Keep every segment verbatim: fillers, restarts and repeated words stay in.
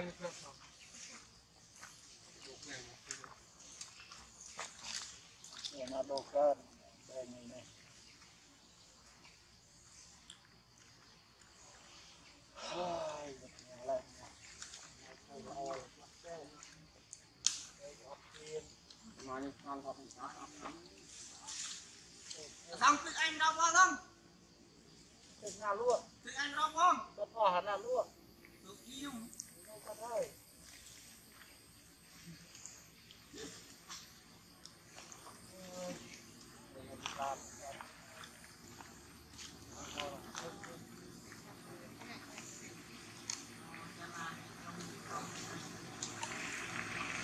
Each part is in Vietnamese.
anh đau quá không? Thịt nào luôn? Thịt anh đau không? Thịt bò hẳn là luôn. Được yêu. Không có thôi.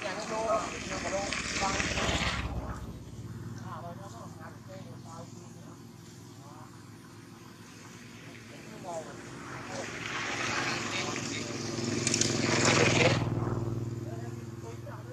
Hãy subscribe cho kênh Ghiền Mì Gõ để không bỏ lỡ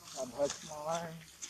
những video hấp dẫn.